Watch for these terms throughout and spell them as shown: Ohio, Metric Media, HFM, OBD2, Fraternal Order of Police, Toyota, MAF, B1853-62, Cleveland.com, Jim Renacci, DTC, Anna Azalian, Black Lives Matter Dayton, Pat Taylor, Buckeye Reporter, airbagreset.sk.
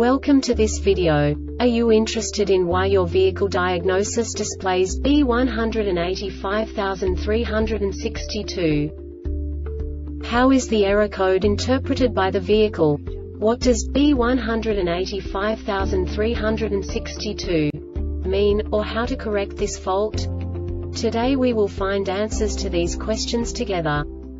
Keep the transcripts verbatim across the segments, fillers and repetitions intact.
Welcome to this video. Are you interested in why your vehicle diagnosis displays B one eight five three six two? How is the error code interpreted by the vehicle? What does B one eight five three six two mean, or how to correct this fault? Today we will find answers to these questions together.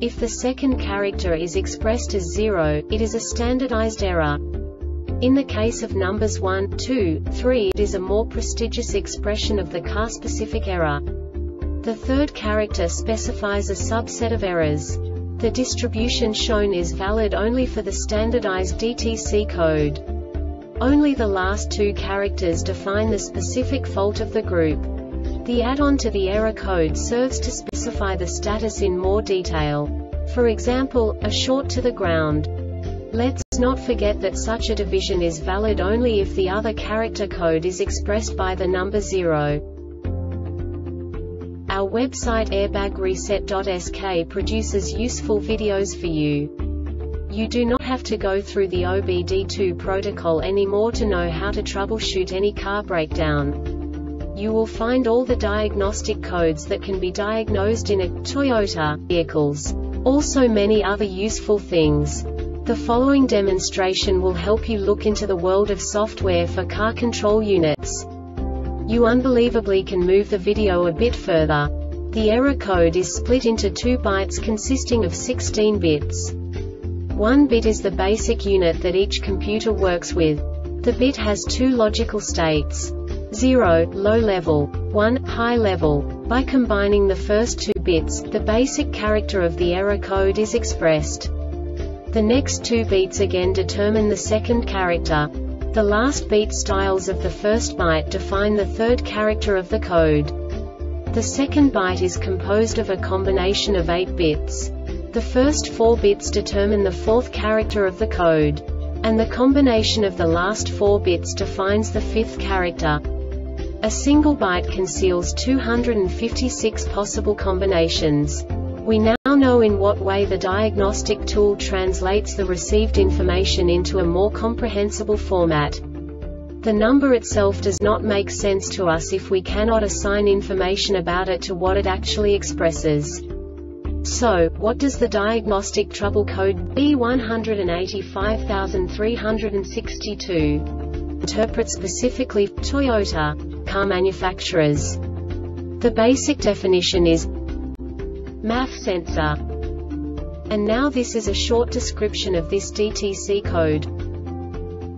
If the second character is expressed as zero, it is a standardized error. In the case of numbers one, two, three, it is a more prestigious expression of the car-specific error. The third character specifies a subset of errors. The distribution shown is valid only for the standardized D T C code. Only the last two characters define the specific fault of the group. The add-on to the error code serves to specify the status in more detail. For example, a short to the ground. Let's not forget that such a division is valid only if the other character code is expressed by the number zero. Our website airbag reset dot S K produces useful videos for you. You do not have to go through the O B D two protocol anymore to know how to troubleshoot any car breakdown. You will find all the diagnostic codes that can be diagnosed in a Toyota vehicles, also many other useful things. The following demonstration will help you look into the world of software for car control units. You unbelievably can move the video a bit further. The error code is split into two bytes consisting of sixteen bits. One bit is the basic unit that each computer works with. The bit has two logical states: zero, low level, one, high level. By combining the first two bits, the basic character of the error code is expressed. The next two bits again determine the second character. The last bit styles of the first byte define the third character of the code. The second byte is composed of a combination of eight bits. The first four bits determine the fourth character of the code, and the combination of the last four bits defines the fifth character. A single byte conceals two hundred fifty-six possible combinations. We now know in what way the diagnostic tool translates the received information into a more comprehensible format. The number itself does not make sense to us if we cannot assign information about it to what it actually expresses. So, what does the diagnostic trouble code B one eight five three six two interpret specifically Toyota car manufacturers? The basic definition is M A F sensor. And now this is a short description of this D T C code.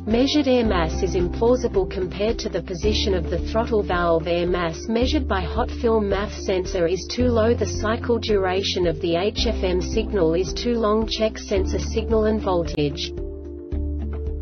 Measured air mass is implausible compared to the position of the throttle valve. Air mass measured by hot film M A F sensor is too low. The cycle duration of the H F M signal is too long. Check sensor signal and voltage.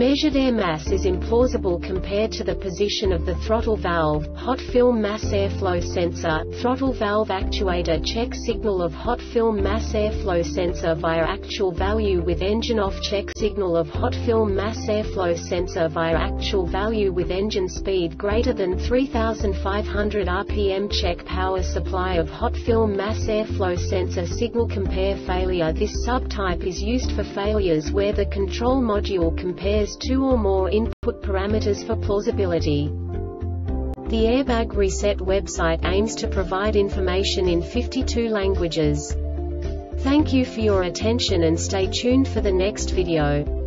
Measured air mass is implausible compared to the position of the throttle valve. Hot film mass airflow sensor, throttle valve actuator. Check signal of hot film mass airflow sensor via actual value with engine off. Check signal of hot film mass airflow sensor via actual value with engine speed greater than three thousand five hundred R P M. Check power supply of hot film mass airflow sensor signal. Compare failure. This subtype is used for failures where the control module compares two or more input parameters for plausibility. The Airbag Reset website aims to provide information in fifty-two languages. Thank you for your attention and stay tuned for the next video.